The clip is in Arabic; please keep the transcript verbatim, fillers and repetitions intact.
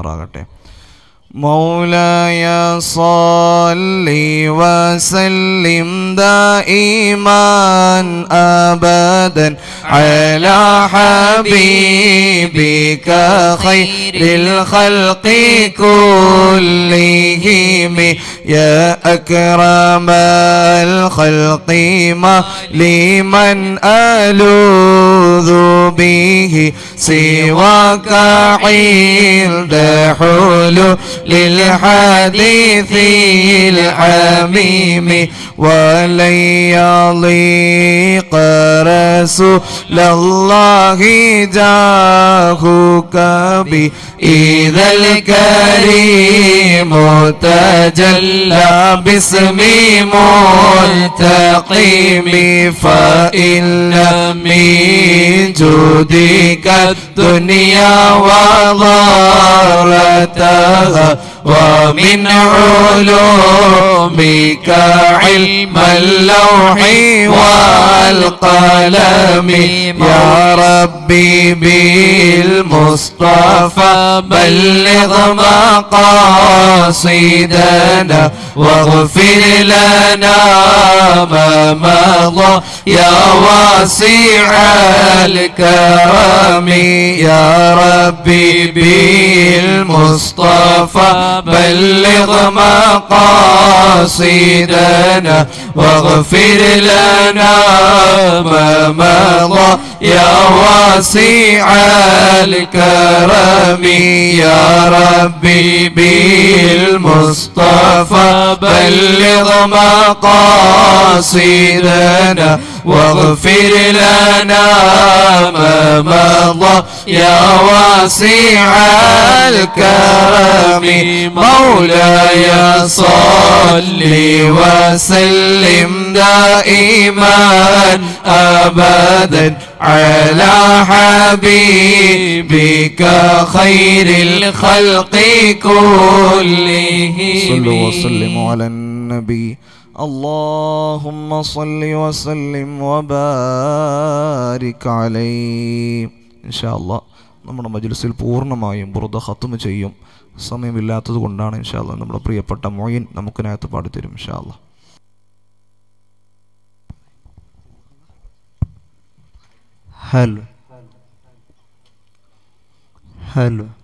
ആറാകട്ടെ. മൗലായ സല്ലി വസല്ലിം ദൈമൻ അബദൻ അലാ ഹബീബിക ഖൈറിൽ ഖൽഖി കുല്ലിഹിം യാ അക്രമൽ ഖൽഖി മലിമൻ അലൂദു ബിഹി സിവാക ഇൻദ ഹുലു للحديث الحميم ولن يضيق رسول الله جاهك بإذا الكريم تجلى باسم ملتقيم فإن من جودك الدنيا وضارتها ومن علومك علم اللوح والقلم يا ربي بالمصطفى بلغ مقاصدنا واغفر لنا ما مضى يا واسع الكرم يا ربي بالمصطفى بلغ مقاصدنا واغفر لنا ما مضى يا واسع الكرم يا ربي بالمصطفى بلغ مقاصدنا واغفر لنا ما مضى يا واسع الكرم. مولاي صل وسلم دائما أبدا على حبيبك خير الخلق كلهم. صلوا وسلموا على النبي. اللهم صل وسلم وبارك عليه. إن شاء الله നമ്മുടെ മജ്‌ലിസിൽ പൂർണ്ണമായും ബുർദ ഖത്മ ചെയ്യും. സമയമില്ലാത്തത് കൊണ്ടാണ് ഇൻഷാ അല്ലാഹ് നമ്മുടെ പ്രിയപ്പെട്ട മുഈൻ നമുക്ക് നയത്ത് പാടി തരും ഇൻഷാ അല്ലാഹ്. Hello hello